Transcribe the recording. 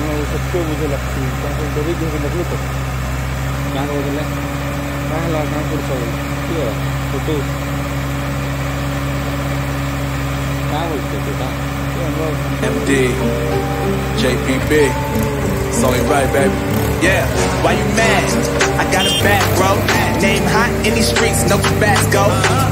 नहीं है, सबको मुझे लगती है कहीं से निकलो तो जान बदले कहाँ लाना कुछ फोटो क्या बोलते बेटा। MD, JPB, it's only right, baby. Yeah, why you mad? I got a bad bro. Name hot in these streets, no Tabasco.